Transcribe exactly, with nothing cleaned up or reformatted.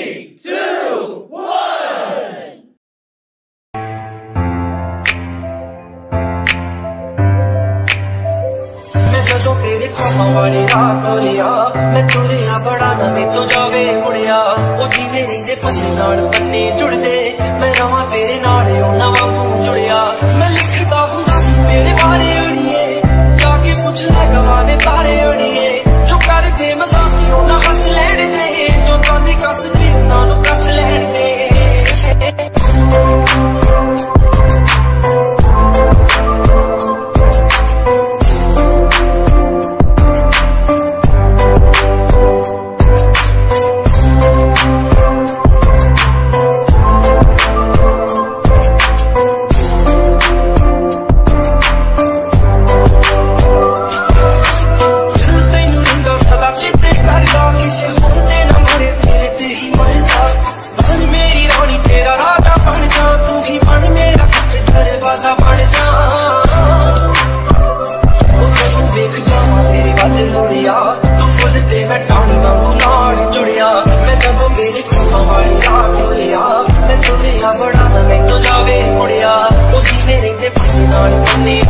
Three, two, one! मैं जदों तेरे ख्वाबों वाली रात तुरिया मैं तुरिया बड़ा ना मैं तो जावे मुड़िया ओ जी मेरे दे पन्ने नाल पन्ने जुड़ दे मैं रहां तेरे नाल ओ ना वांगू जुड़िया मैं लिखदा हूं दस मेरे बारे अड़िए जाके पूछ ले गवाने तारे अड़िए जो कर दे मजाक ओ ना हंस लेने दे जो ताने कस दे ना नु कस लेने दे I need